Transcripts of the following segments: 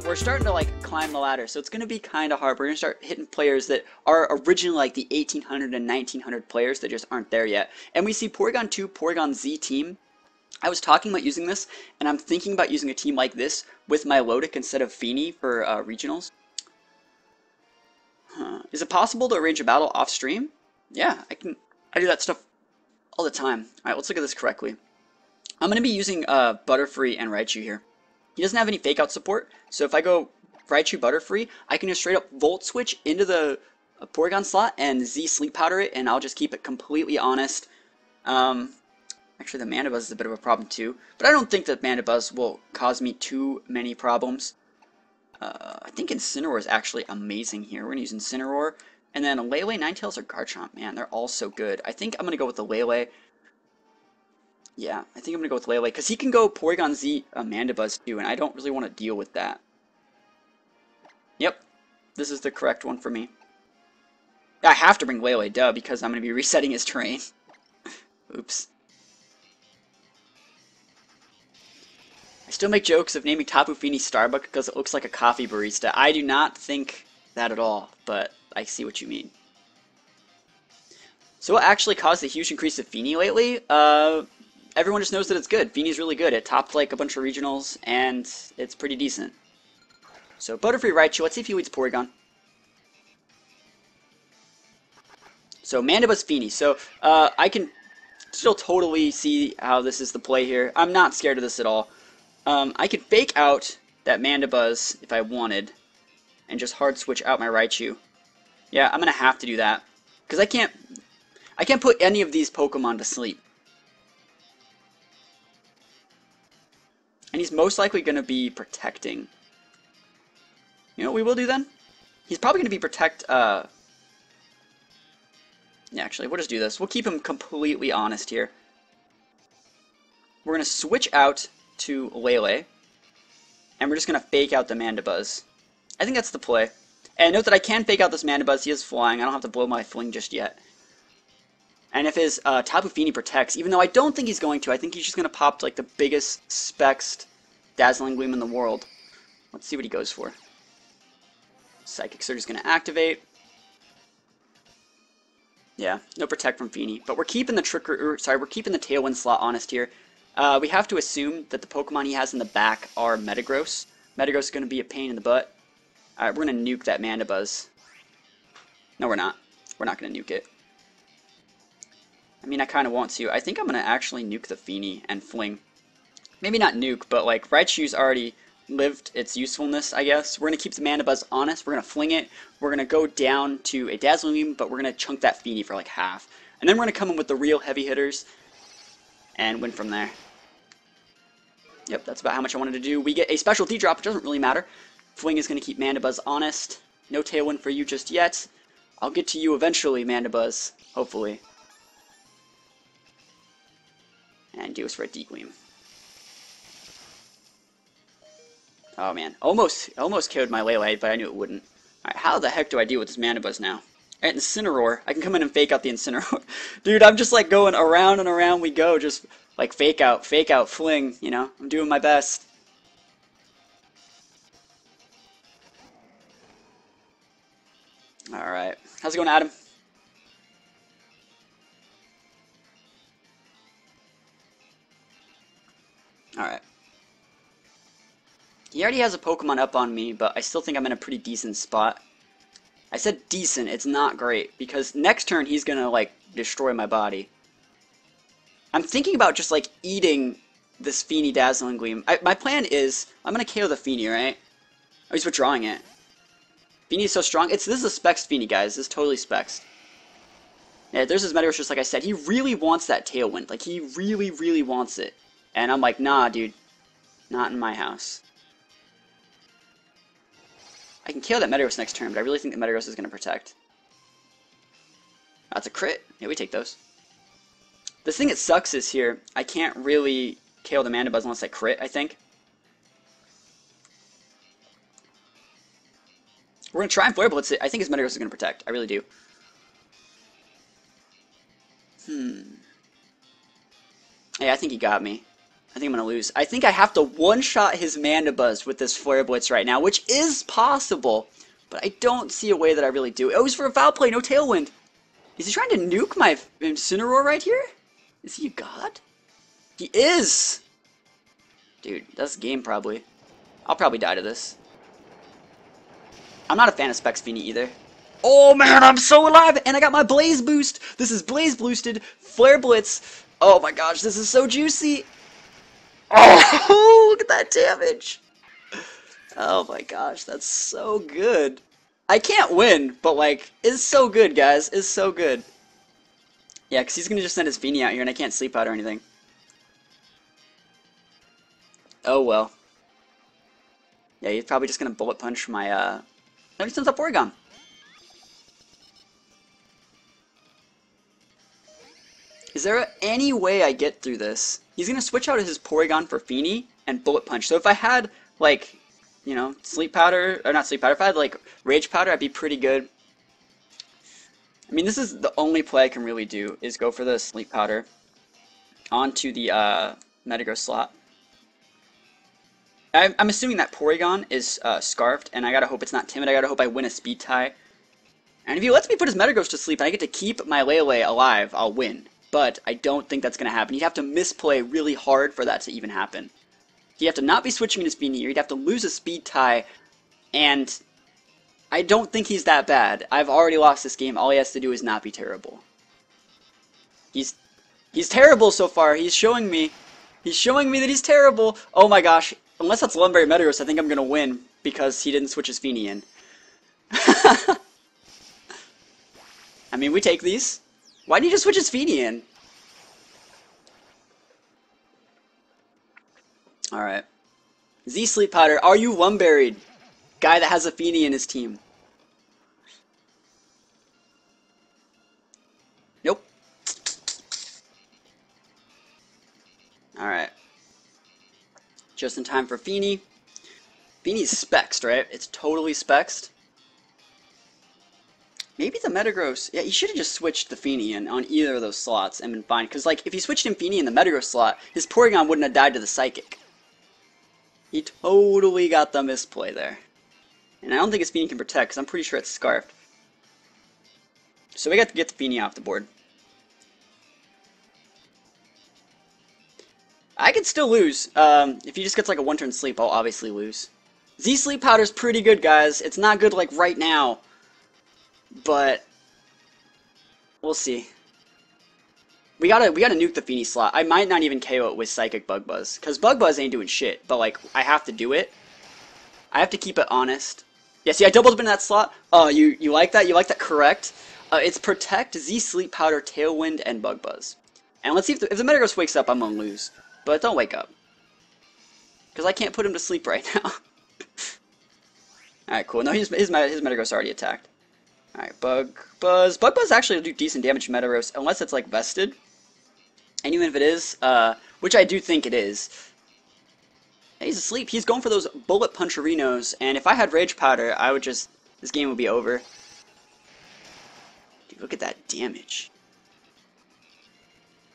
but we're starting to like climb the ladder, so it's going to be kind of hard. We're going to start hitting players that are originally like the 1800 and 1900 players that just aren't there yet. And we see Porygon 2, Porygon Z team. I was talking about using this, and I'm thinking about using a team like this with Milotic instead of Fini for regionals. Is it possible to arrange a battle off stream? Yeah, I do that stuff all the time. Alright, let's look at this correctly. I'm going to be using Butterfree and Raichu here. He doesn't have any fake out support, so if I go Raichu Butterfree, I can just straight up Volt Switch into the Porygon slot and Z Sleep Powder it, and I'll just keep it completely honest. Actually, the Mandibuzz is a bit of a problem too, but I don't think that Mandibuzz will cause me too many problems. I think Incineroar is actually amazing here. We're going to use Incineroar. And then Lele, Ninetales, or Garchomp. Man, they're all so good. I think I'm going to go with the Lele. Yeah, I think I'm going to go with Lele, because he can go Porygon Z Mandibuzz too, and I don't really want to deal with that. Yep, this is the correct one for me. I have to bring Lele, duh, because I'm going to be resetting his terrain. Oops. I still make jokes of naming Tapu Fini Starbuck because it looks like a coffee barista. I do not think that at all, but I see what you mean. So what actually caused the huge increase of Fini lately? Everyone just knows that it's good. Fini's really good. It topped like a bunch of regionals, and it's pretty decent. So Butterfree Raichu, let's see if he leads Porygon. So Mandibuzz Fini. So I can still totally see how this is the play here. I'm not scared of this at all. I could fake out that Mandibuzz if I wanted, and just hard switch out my Raichu. Yeah, I'm gonna have to do that because I can't put any of these Pokemon to sleep. And he's most likely gonna be protecting. You know what we will do then? He's probably gonna be protect. Yeah, actually, we'll just do this. We'll keep him completely honest here. We're gonna switch out to Lele, and we're just going to fake out the Mandibuzz. I think that's the play. And note that I can fake out this Mandibuzz. He is flying. I don't have to blow my fling just yet. And if his Tapu Fini protects, even though I don't think he's going to, I think he's just going to pop like the biggest spexed Dazzling Gleam in the world. Let's see what he goes for. Psychic Surge is going to activate. Yeah, no protect from Fini. But we're keeping the we're keeping the Tailwind slot honest here. We have to assume that the Pokemon he has in the back are Metagross. Metagross is going to be a pain in the butt. Alright, we're going to nuke that Mandibuzz. No, we're not. We're not going to nuke it. I mean, I kind of want to. I think I'm going to actually nuke the Fini and Fling. Maybe not nuke, but like, Raichu's already lived its usefulness, I guess. We're going to keep the Mandibuzz honest. We're going to Fling it. We're going to go down to a Dazzling Gleam, but we're going to chunk that Fini for like half. And then we're going to come in with the real heavy hitters and win from there. Yep, that's about how much I wanted to do. We get a special D drop, it doesn't really matter. Fling is going to keep Mandibuzz honest. No Tailwind for you just yet. I'll get to you eventually, Mandibuzz, hopefully. And do us for a D Gleam. Oh man, almost killed my Lele, but I knew it wouldn't. Alright, how the heck do I deal with this Mandibuzz now? Alright, Incineroar. I can come in and fake out the Incineroar. Dude, I'm just like going around and around we go, just like fake out, fling, you know? I'm doing my best. Alright. How's it going, Adam? Alright. He already has a Pokemon up on me, but I still think I'm in a pretty decent spot. I said decent, it's not great, because next turn he's gonna, like, destroy my body. I'm thinking about just, like, eating this Fini Dazzling Gleam. My plan is, I'm gonna KO the Fini, right? Oh, he's withdrawing it. Fini is so strong. This is a Specs Fini, guys. This is totally Specs. Yeah, there's his Metagross, just like I said. He really wants that Tailwind. Like, he really, really wants it. And I'm like, nah, dude. Not in my house. I can KO that Metagross next turn, but I really think that Metagross is going to protect. That's a crit. Yeah, we take those. The thing that sucks is here, I can't really KO the Mandibuzz unless I crit, I think. We're going to try and Flare Blitz it. I think his Metagross is going to protect. I really do. Yeah, I think he got me. I think I'm going to lose. I think I have to one-shot his Mandibuzz with this Flare Blitz right now, which is possible, but I don't see a way that I really do. Oh, he's for a foul play, no Tailwind. Is he trying to nuke my Incineroar right here? Is he a god? He is! Dude, that's game probably. I'll probably die to this. I'm not a fan of Specs Fini either. Oh man, I'm so alive! And I got my Blaze Boost! This is Blaze Boosted, Flare Blitz. Oh my gosh, this is so juicy! Oh, look at that damage! Oh my gosh, that's so good. I can't win, but like, it's so good, guys. It's so good. Yeah, because he's going to just send his Fini out here and I can't sleep out or anything. Oh well. Yeah, he's probably just going to bullet punch my, No, he sends up Porygon. Is there any way I get through this? He's going to switch out his Porygon for Fini and bullet punch. So if I had, like, you know, Sleep Powder, or not Sleep Powder, if I had, like, Rage Powder, I'd be pretty good. I mean, this is the only play I can really do, is go for the Sleep Powder onto the Metagross slot. I'm assuming that Porygon is Scarfed, and I gotta hope it's not Timid. I gotta hope I win a speed tie. And if he lets me put his Metagross to sleep and I get to keep my Lele alive, I'll win. But I don't think that's gonna happen. He'd have to misplay really hard for that to even happen. He'd have to not be switching into Speed here. He'd have to lose a speed tie, and I don't think he's that bad. I've already lost this game. All he has to do is not be terrible. He's terrible so far. He's showing me that he's terrible. Oh my gosh. Unless that's Lumberry Metagross, I think I'm going to win because he didn't switch his Fini in. I mean, we take these. Why didn't he just switch his Fini in? Alright. Z Sleep Powder, are you Lumburied? Guy that has a Fini in his team. Nope. Alright. Just in time for Fini. Fini's spexed, right? It's totally spexed. Maybe the Metagross... Yeah, he should have just switched the Fini in on either of those slots and been fine. Because, like, if he switched in Fini in the Metagross slot, his Porygon wouldn't have died to the Psychic. He totally got the misplay there. And I don't think his Fini can protect, because I'm pretty sure it's Scarfed. So we got to get the Fini off the board. I could still lose. If he just gets like a one-turn sleep, I'll obviously lose. Z Sleep Powder's pretty good, guys. It's not good like right now, but we'll see. We gotta nuke the Fini slot. I might not even KO it with Psychic Bug Buzz, because Bug Buzz ain't doing shit. But like, I have to do it. I have to keep it honest. Yeah, see, I doubled up into that slot. Oh, you like that? You like that? Correct. It's Protect, Z Sleep Powder, Tailwind, and Bug Buzz. And let's see if the Metagross wakes up, I'm gonna lose. But don't wake up. Because I can't put him to sleep right now. Alright, cool. No, his Metagross already attacked. Alright, Bug Buzz. Bug Buzz actually will do decent damage to Metagross, unless it's, like, vested. And even if it is, which I do think it is. Yeah, he's asleep. He's going for those Bullet Puncherinos, and if I had Rage Powder, I would just... This game would be over. Dude, look at that damage.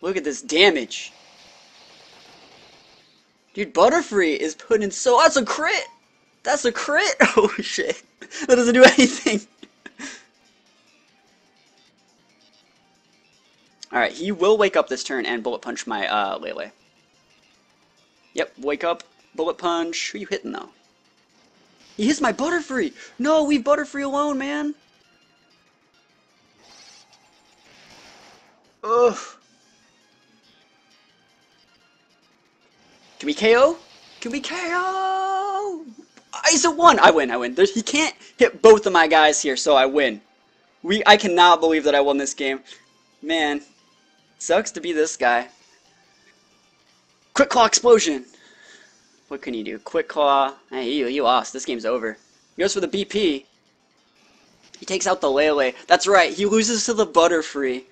Look at this damage. Dude, Butterfree is putting in so... Oh, that's a crit! That's a crit! Oh, shit. That doesn't do anything. Alright, he will wake up this turn and bullet punch my Lele. Yep, wake up, bullet punch. Who are you hitting, though? He hits my Butterfree! No, leave Butterfree alone, man! Ugh. Can we KO? Can we KO? He's at one. I win. He can't hit both of my guys here, so I win. I cannot believe that I won this game. Man, sucks to be this guy. Quick Claw Explosion. What can you do? Quick Claw. Hey, you lost. This game's over. He goes for the BP. He takes out the Lele. That's right. He loses to the Butterfree.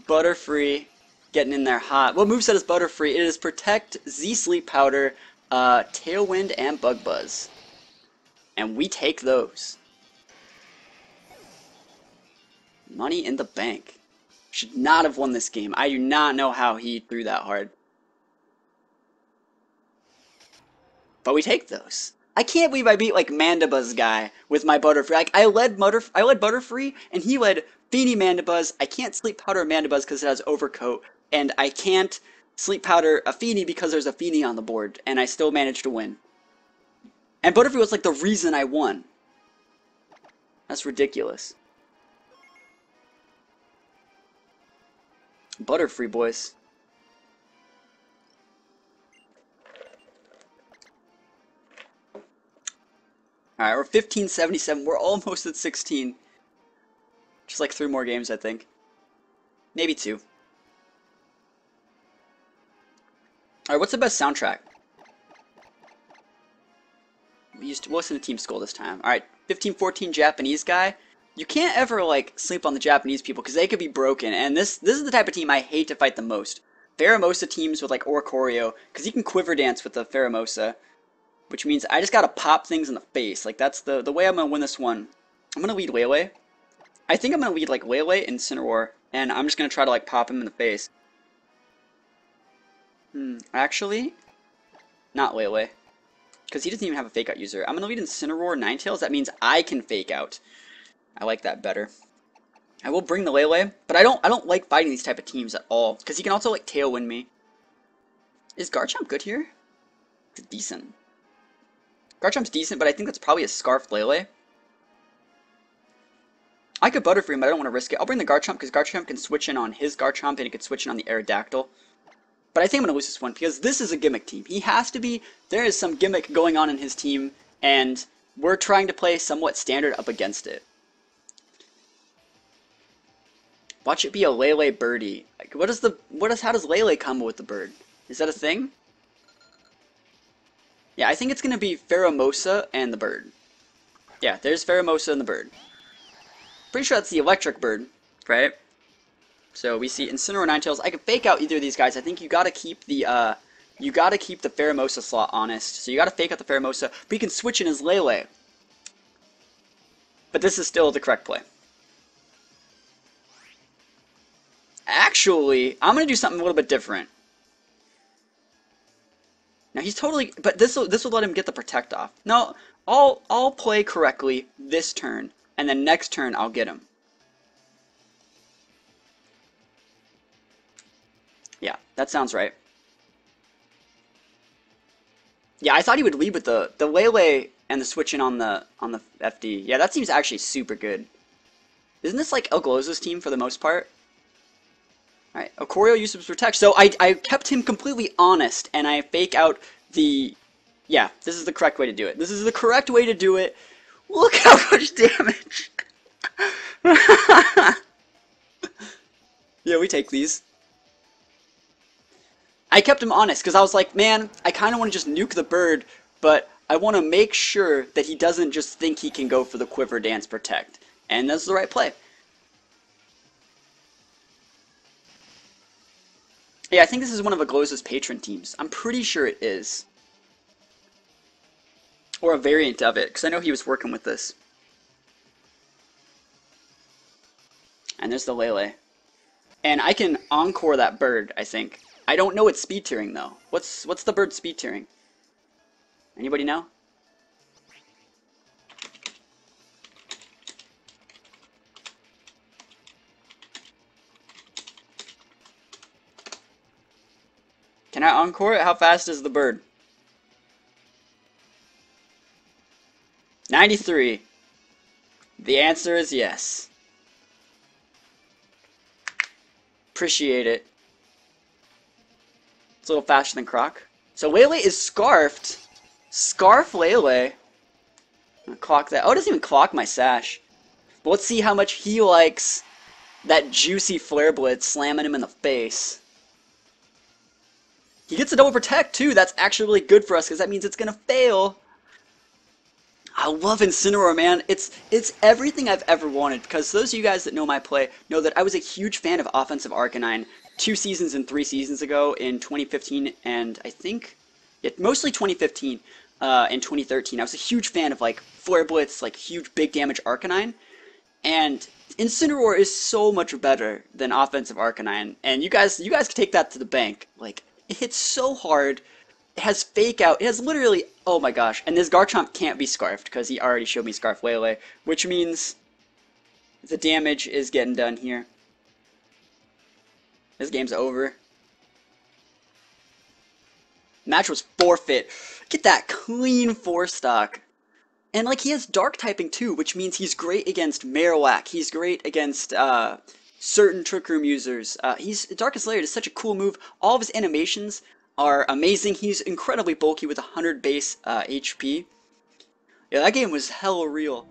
Butterfree. Getting in there hot. What moveset is Butterfree? It is Protect, Z Sleep Powder, Tailwind, and Bug Buzz. And we take those. Money in the bank. Should not have won this game. I do not know how he threw that hard. but we take those. I can't believe I beat like Mandibuzz guy with my Butterfree. Like I led Butterfree and he led Fini Mandibuzz. I can't sleep powder Mandibuzz because it has overcoat, and I can't sleep powder a Fini because there's a Fini on the board, and I still managed to win. And Butterfree was like the reason I won. That's ridiculous. Butterfree, boys. All right, we're 1577. We're almost at 16. Just like 3 more games, I think. Maybe 2. All right, what's the best soundtrack? We'll listen to Team Skull this time. All right, 1514 Japanese guy. You can't ever like sleep on the Japanese people because they could be broken. And this is the type of team I hate to fight the most. Pheromosa teams with like Oricorio, because you can quiver dance with the Pheromosa, which means I just gotta pop things in the face. Like that's the way I'm gonna win this one. I'm gonna lead Lele. I think I'm gonna lead like Lele and Incineroar, and I'm just gonna try to like pop him in the face. Actually, not Lele, because he doesn't even have a fake out user. I'm gonna lead Incineroar, Ninetales. That means I can fake out. I like that better. I will bring the Lele, but I don't like fighting these type of teams at all, because he can also like tailwind me. Is Garchomp good here? It's decent. Garchomp's decent, but I think that's probably a Scarf Lele. I could Butterfree him, but I don't want to risk it. I'll bring the Garchomp, because Garchomp can switch in on his Garchomp, and he could switch in on the Aerodactyl. But I think I'm going to lose this one, because this is a gimmick team. He has to be. There is some gimmick going on in his team, and we're trying to play somewhat standard up against it. Watch it be a Lele birdie. Like, how does Lele combo with the bird? Is that a thing? Yeah, I think it's going to be Pheromosa and the bird. Yeah, there's Pheromosa and the bird. Pretty sure that's the electric bird, right? So we see Incineroar, Ninetales. I could fake out either of these guys. I think you got to keep the Pheromosa slot honest. So you got to fake out the Pheromosa, but you can switch in as Lele. But this is still the correct play. Actually, I'm going to do something a little bit different. Now he's totally, but this will let him get the protect off. No, I'll play correctly this turn, and then next turn I'll get him. Yeah, that sounds right. Yeah, I thought he would lead with the Lele and the switch in on the FD. Yeah, that seems actually super good. Isn't this like El Gloza's team for the most part? Alright, Oricorio used his protect, so I kept him completely honest, and I fake out the... Yeah, this is the correct way to do it. This is the correct way to do it. Look how much damage! Yeah, we take these. I kept him honest, because I was like, man, I kind of want to just nuke the bird, but I want to make sure that he doesn't just think he can go for the Quiver Dance Protect. And that's the right play. Yeah, I think this is one of Agloza's patron teams. I'm pretty sure it is. Or a variant of it, because I know he was working with this. And there's the Lele. And I can encore that bird, I think. I don't know its speed tiering, though. What's the bird's speed tiering? Anybody know? Can I encore it? How fast is the bird? 93. The answer is yes. Appreciate it. It's a little faster than Croc. So Lele is scarfed. Scarf Lele. Clock that. Oh, it doesn't even clock my sash. But let's see how much he likes that juicy Flare Blitz slamming him in the face. He gets a double protect too. That's actually really good for us because that means it's gonna fail. I love Incineroar, man. It's everything I've ever wanted. Because those of you guys that know my play know that I was a huge fan of offensive Arcanine 2 seasons and 3 seasons ago in 2015 and I think, yeah, mostly 2015 and 2013. I was a huge fan of like Flare Blitz, like huge big damage Arcanine, and Incineroar is so much better than offensive Arcanine. And you guys can take that to the bank, like. It hits so hard, has Fake Out. It has literally, oh my gosh. And this Garchomp can't be Scarfed because he already showed me Scarf Lele, which means the damage is getting done here. This game's over. Match was forfeit. Get that clean 4-stock. And like, he has dark typing too, which means he's great against Marowak. He's great against certain Trick Room users. Darkest Layered is such a cool move. All of his animations are amazing. He's incredibly bulky with 100 base HP. Yeah, that game was hella real.